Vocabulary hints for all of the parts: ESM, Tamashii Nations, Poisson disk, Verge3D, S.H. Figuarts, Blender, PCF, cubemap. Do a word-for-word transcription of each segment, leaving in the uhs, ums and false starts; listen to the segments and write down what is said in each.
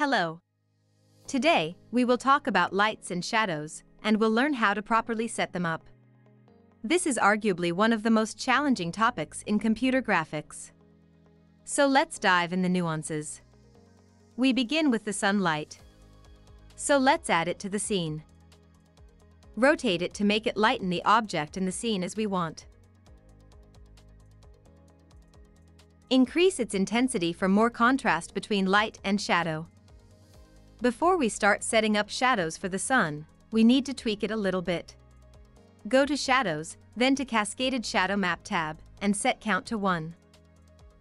Hello. Today, we will talk about lights and shadows, and we'll learn how to properly set them up. This is arguably one of the most challenging topics in computer graphics. So let's dive in the nuances. We begin with the sunlight. So let's add it to the scene. Rotate it to make it lighten the object in the scene as we want. Increase its intensity for more contrast between light and shadow. Before we start setting up shadows for the sun, we need to tweak it a little bit. Go to Shadows, then to Cascaded Shadow Map tab, and set count to one.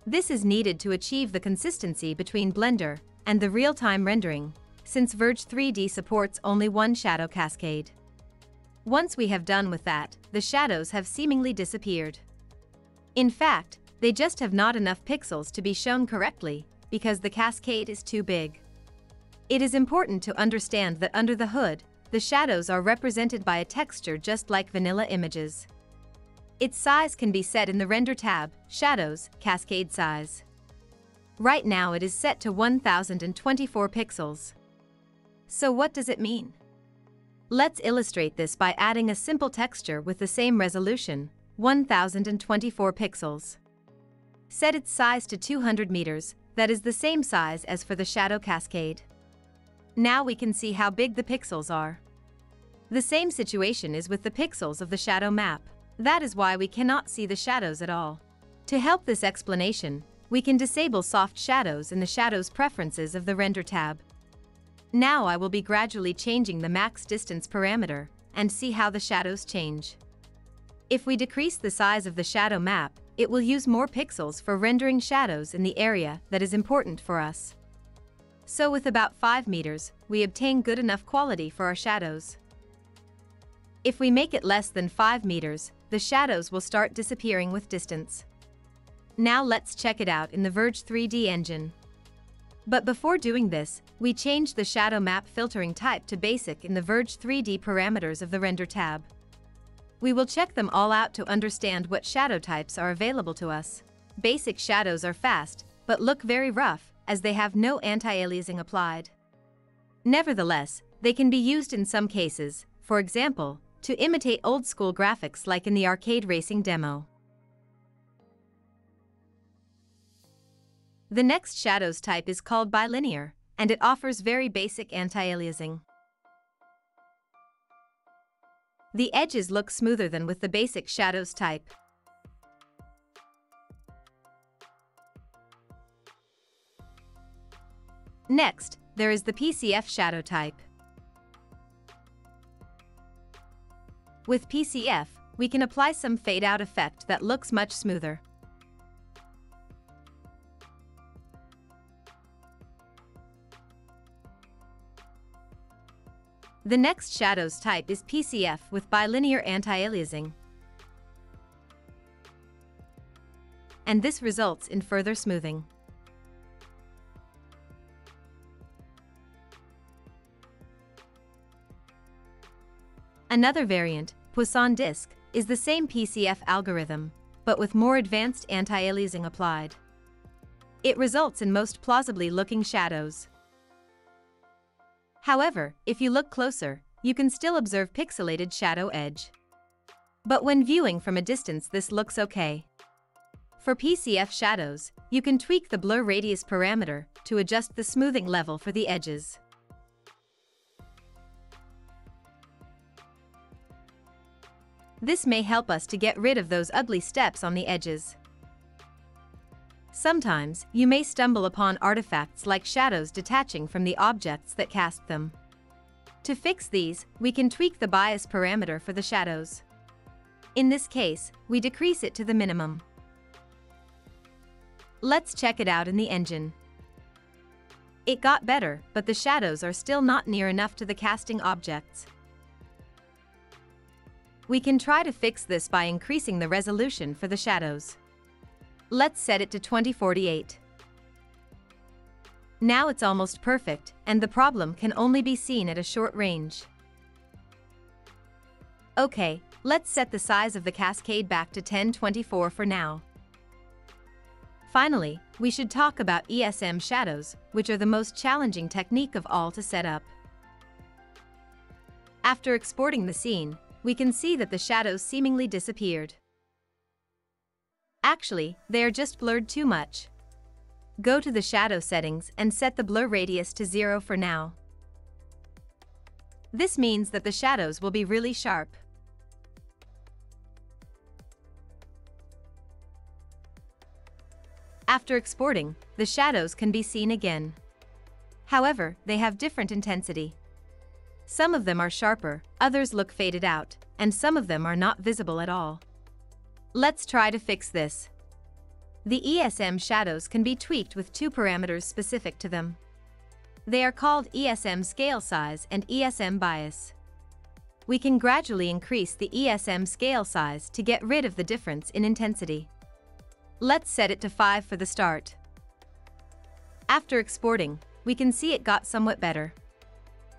This is needed to achieve the consistency between Blender and the real-time rendering, since Verge three D supports only one shadow cascade. Once we have done with that, the shadows have seemingly disappeared. In fact, they just have not enough pixels to be shown correctly because the cascade is too big. It is important to understand that under the hood, the shadows are represented by a texture just like vanilla images. Its size can be set in the Render tab, Shadows, Cascade Size. Right now it is set to one thousand twenty-four pixels. So what does it mean? Let's illustrate this by adding a simple texture with the same resolution, one thousand twenty-four pixels. Set its size to two hundred meters, that is the same size as for the shadow cascade. Now we can see how big the pixels are. The same situation is with the pixels of the shadow map. That is why we cannot see the shadows at all. To help this explanation, we can disable soft shadows in the shadows preferences of the Render tab. Now I will be gradually changing the max distance parameter and see how the shadows change. If we decrease the size of the shadow map, it will use more pixels for rendering shadows in the area that is important for us. So with about five meters, we obtain good enough quality for our shadows. If we make it less than five meters, the shadows will start disappearing with distance. Now let's check it out in the Verge three D engine. But before doing this, we change the shadow map filtering type to basic in the Verge three D parameters of the Render tab. We will check them all out to understand what shadow types are available to us. Basic shadows are fast, but look very rough, as they have no anti-aliasing applied. Nevertheless, they can be used in some cases, for example, to imitate old-school graphics like in the arcade racing demo. The next shadows type is called bilinear, and it offers very basic anti-aliasing. The edges look smoother than with the basic shadows type. Next, there is the P C F shadow type. With P C F, we can apply some fade-out effect that looks much smoother. The next shadows type is P C F with bilinear anti-aliasing, and this results in further smoothing. Another variant, Poisson disk, is the same P C F algorithm, but with more advanced anti-aliasing applied. It results in most plausibly looking shadows. However, if you look closer, you can still observe pixelated shadow edge. But when viewing from a distance, this looks okay. For P C F shadows, you can tweak the blur radius parameter to adjust the smoothing level for the edges. This may help us to get rid of those ugly steps on the edges. Sometimes, you may stumble upon artifacts like shadows detaching from the objects that cast them. To fix these, we can tweak the bias parameter for the shadows. In this case, we decrease it to the minimum. Let's check it out in the engine. It got better, but the shadows are still not near enough to the casting objects. We can try to fix this by increasing the resolution for the shadows. Let's set it to twenty forty-eight. Now it's almost perfect, and the problem can only be seen at a short range. Okay, let's set the size of the cascade back to ten twenty-four for now. Finally, we should talk about E S M shadows, which are the most challenging technique of all to set up. After exporting the scene, we can see that the shadows seemingly disappeared. Actually, they are just blurred too much. Go to the shadow settings and set the blur radius to zero for now. This means that the shadows will be really sharp. After exporting, the shadows can be seen again. However, they have different intensity. Some of them are sharper, others look faded out, and some of them are not visible at all. Let's try to fix this. The E S M shadows can be tweaked with two parameters specific to them. They are called E S M scale size and E S M bias. We can gradually increase the E S M scale size to get rid of the difference in intensity. Let's set it to five for the start. After exporting, we can see it got somewhat better.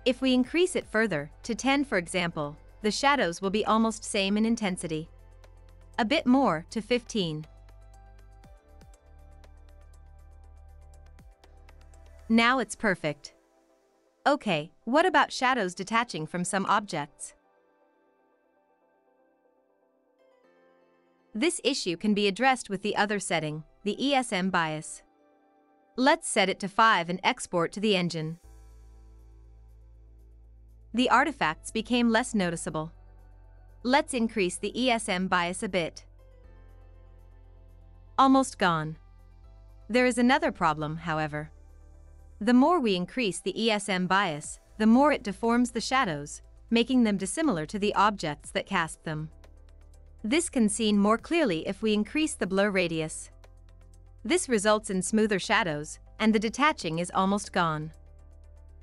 If we increase it further, to ten for example, the shadows will be almost same in intensity. A bit more, to fifteen. Now it's perfect. Okay, what about shadows detaching from some objects? This issue can be addressed with the other setting, the E S M bias. Let's set it to five and export to the engine. The artifacts became less noticeable. Let's increase the E S M bias a bit. Almost gone. There is another problem, however. The more we increase the E S M bias, the more it deforms the shadows, making them dissimilar to the objects that cast them. This can be seen more clearly if we increase the blur radius. This results in smoother shadows, and the detaching is almost gone.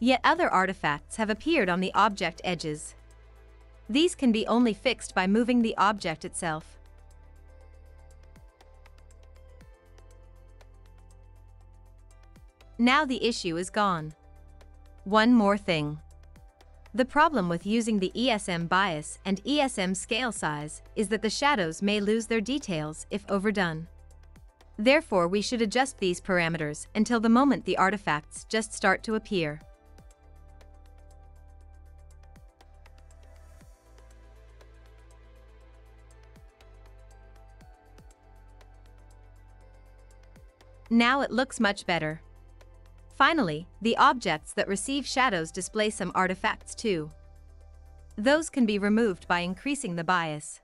Yet other artifacts have appeared on the object edges. These can be only fixed by moving the object itself. Now the issue is gone. One more thing. The problem with using the E S M bias and E S M scale size is that the shadows may lose their details if overdone. Therefore, we should adjust these parameters until the moment the artifacts just start to appear. Now it looks much better. Finally, the objects that receive shadows display some artifacts too. Those can be removed by increasing the bias.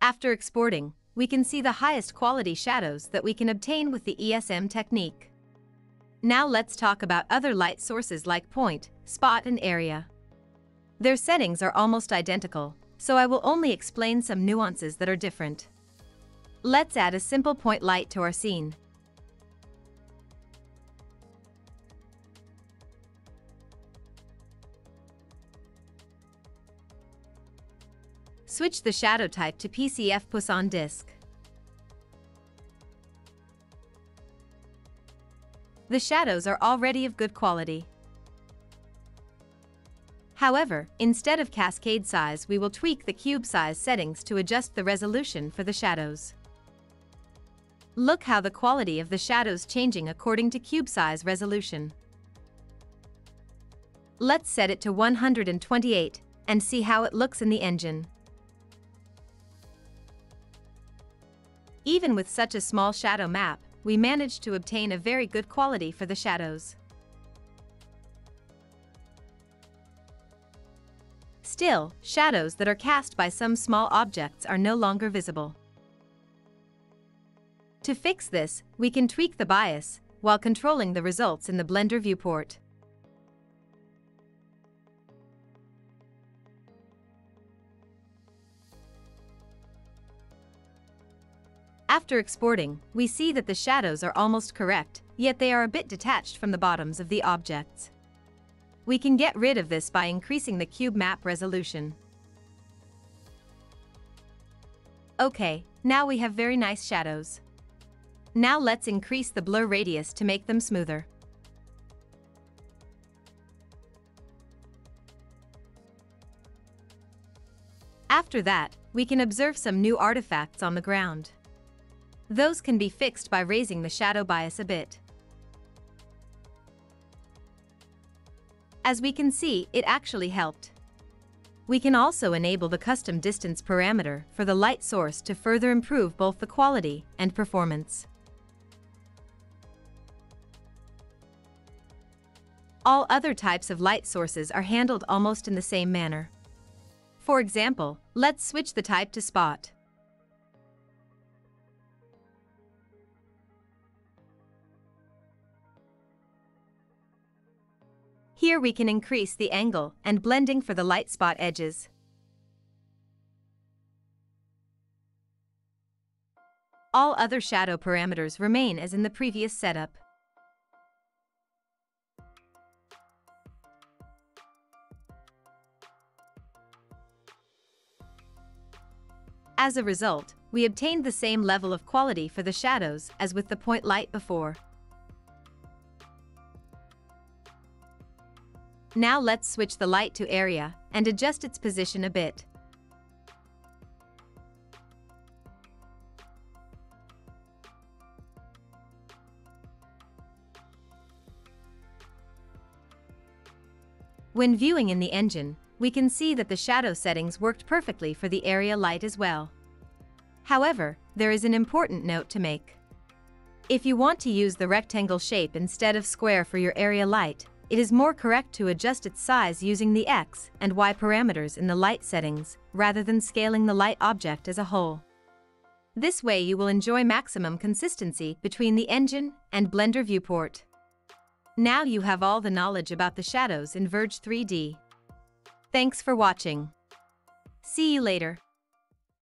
After exporting, we can see the highest quality shadows that we can obtain with the E S M technique. Now let's talk about other light sources like point, spot, and area. Their settings are almost identical, so I will only explain some nuances that are different. Let's add a simple point light to our scene. Switch the shadow type to P C F Poisson disk. The shadows are already of good quality. However, instead of cascade size, we will tweak the cube size settings to adjust the resolution for the shadows. Look how the quality of the shadows changing according to cube size resolution. Let's set it to one hundred twenty-eight and see how it looks in the engine. Even with such a small shadow map, we managed to obtain a very good quality for the shadows. Still, shadows that are cast by some small objects are no longer visible. To fix this, we can tweak the bias while controlling the results in the Blender viewport. After exporting, we see that the shadows are almost correct, yet they are a bit detached from the bottoms of the objects. We can get rid of this by increasing the cube map resolution. Okay, now we have very nice shadows. Now let's increase the blur radius to make them smoother. After that, we can observe some new artifacts on the ground. Those can be fixed by raising the shadow bias a bit. As we can see, it actually helped. We can also enable the custom distance parameter for the light source to further improve both the quality and performance. All other types of light sources are handled almost in the same manner. For example, let's switch the type to spot. Here we can increase the angle and blending for the light spot edges. All other shadow parameters remain as in the previous setup. As a result, we obtained the same level of quality for the shadows as with the point light before. Now let's switch the light to area and adjust its position a bit. When viewing in the engine, we can see that the shadow settings worked perfectly for the area light as well. However, there is an important note to make. If you want to use the rectangle shape instead of square for your area light, it is more correct to adjust its size using the X and Y parameters in the light settings, rather than scaling the light object as a whole. This way you will enjoy maximum consistency between the engine and Blender viewport. Now you have all the knowledge about the shadows in Verge three D. Thanks for watching. See you later.